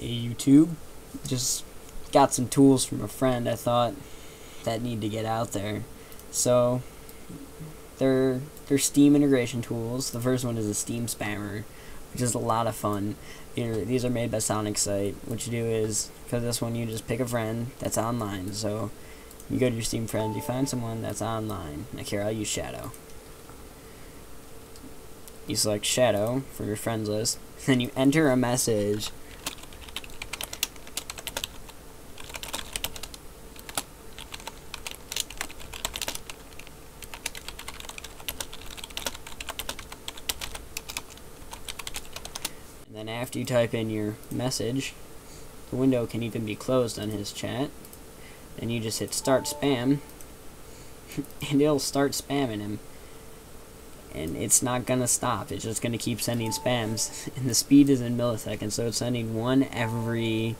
YouTube. Just got some tools from a friend I thought that need to get out there. So they're Steam integration tools. The first one is a Steam spammer, which is a lot of fun. These are made by SonicSight. What you do is, because this one, you just pick a friend that's online. So you go to your Steam friends, you find someone that's online. Like here, I'll use Shadow. You select Shadow for your friends list, then you enter a message. And then after you type in your message, the window can even be closed on his chat. Then you just hit start spam, and it'll start spamming him. And it's not gonna stop, it's just gonna keep sending spams, and the speed is in milliseconds, so it's sending one every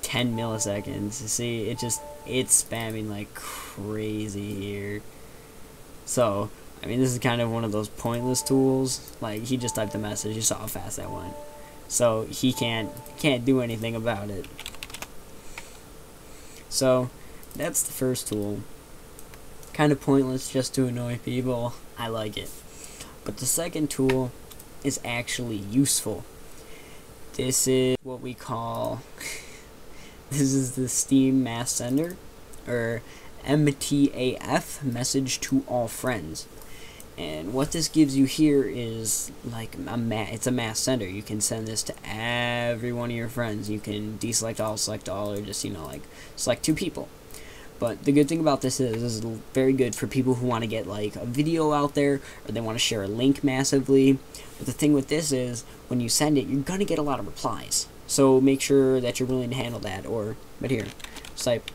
10 milliseconds. You see, it's spamming like crazy here. So I mean, this is kind of one of those pointless tools. Like, he just typed a message, you saw how fast that went, so he can't do anything about it. So that's the first tool, kind of pointless just to annoy people. I like it. But the second tool is actually useful. This is what we call, this is the Steam Mass Sender, or MTAF, Message to All Friends. And what this gives you here is like it's a mass sender. You can send this to every one of your friends. You can deselect all, select all, or just, you know, like select two people. But the good thing about this is very good for people who want to get like a video out there, or they want to share a link massively. But the thing with this is, when you send it, you're going to get a lot of replies. So make sure that you're willing to handle that. Or, but here, just type,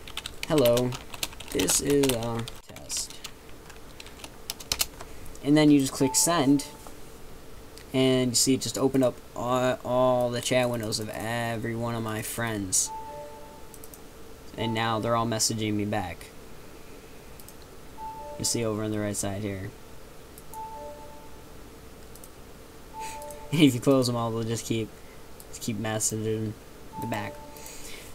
hello, this is a test. And then you just click send, and you see it just opened up all the chat windows of every one of my friends. And now they're all messaging me back. You see over on the right side here. If you close them all, they'll just keep messaging the back.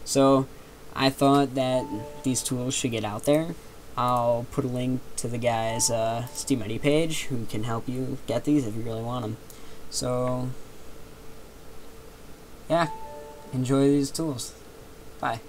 So I thought that these tools should get out there. I'll put a link to the guy's Steam ID page, who can help you get these if you really want them. So yeah, enjoy these tools. Bye.